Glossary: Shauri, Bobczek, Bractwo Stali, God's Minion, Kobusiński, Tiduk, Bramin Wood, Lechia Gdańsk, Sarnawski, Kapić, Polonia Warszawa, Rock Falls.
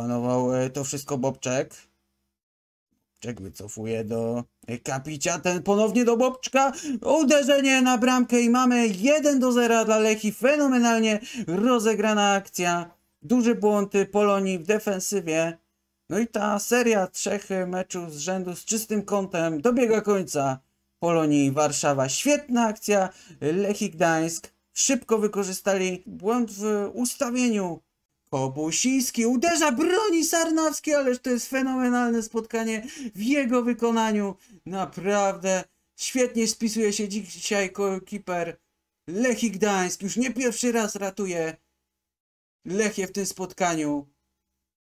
Planował to wszystko Bobczek. Bobczek wycofuje do Kapicia, ten ponownie do Bobczka. Uderzenie na bramkę i mamy 1-0 dla Lechii. Fenomenalnie rozegrana akcja. Duży błąd Polonii w defensywie. No i ta seria 3 meczów z rzędu z czystym kątem dobiega końca. Polonii Warszawa. Świetna akcja Lechii Gdańsk. Szybko wykorzystali błąd w ustawieniu. Kobusiński uderza, broni Sarnawski, ależ to jest fenomenalne spotkanie w jego wykonaniu. Naprawdę świetnie spisuje się dzisiaj goalkeeper Lechii Gdańsk. Już nie pierwszy raz ratuje Lechię w tym spotkaniu.